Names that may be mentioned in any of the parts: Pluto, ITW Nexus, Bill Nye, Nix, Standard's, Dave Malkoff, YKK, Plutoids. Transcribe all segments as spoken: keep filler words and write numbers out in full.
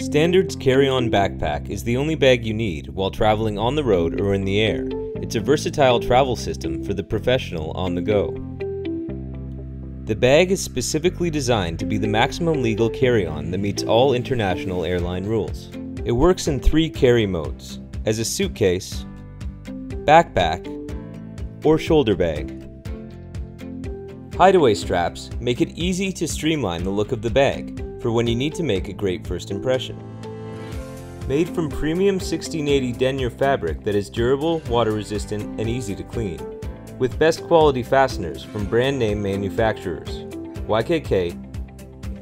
Standard's carry-on backpack is the only bag you need while traveling on the road or in the air. It's a versatile travel system for the professional on the go. The bag is specifically designed to be the maximum legal carry-on that meets all international airline rules. It works in three carry modes: as a suitcase, backpack, or shoulder bag. Hideaway straps make it easy to streamline the look of the bag for when you need to make a great first impression. Made from premium sixteen eighty denier fabric that is durable, water resistant, and easy to clean, with best quality fasteners from brand name manufacturers, Y K K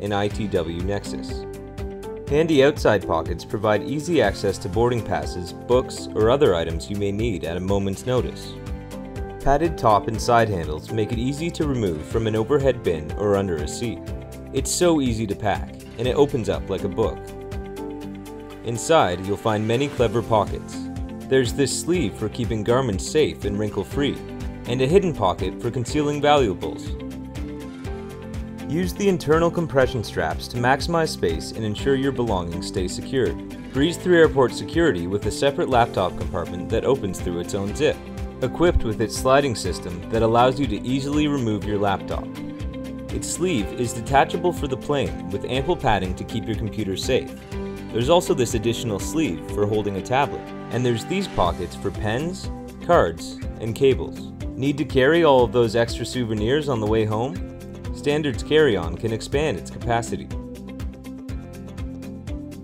and I T W Nexus. Handy outside pockets provide easy access to boarding passes, books, or other items you may need at a moment's notice. Padded top and side handles make it easy to remove from an overhead bin or under a seat. It's so easy to pack, and it opens up like a book. Inside, you'll find many clever pockets. There's this sleeve for keeping garments safe and wrinkle-free, and a hidden pocket for concealing valuables. Use the internal compression straps to maximize space and ensure your belongings stay secured. Breeze through airport security with a separate laptop compartment that opens through its own zip, equipped with its sliding system that allows you to easily remove your laptop. Its sleeve is detachable for the plane with ample padding to keep your computer safe. There's also this additional sleeve for holding a tablet, and there's these pockets for pens, cards, and cables. Need to carry all of those extra souvenirs on the way home? Standard's carry-on can expand its capacity.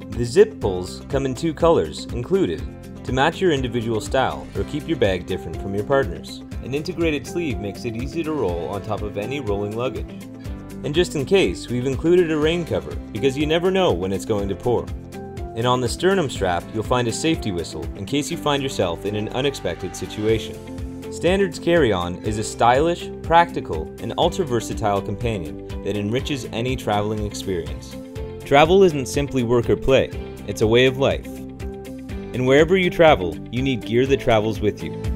The zip pulls come in two colors included to match your individual style or keep your bag different from your partner's. An integrated sleeve makes it easy to roll on top of any rolling luggage. And just in case, we've included a rain cover because you never know when it's going to pour. And on the sternum strap, you'll find a safety whistle in case you find yourself in an unexpected situation. Standard's carry-on is a stylish, practical, and ultra-versatile companion that enriches any traveling experience. Travel isn't simply work or play, it's a way of life. And wherever you travel, you need gear that travels with you.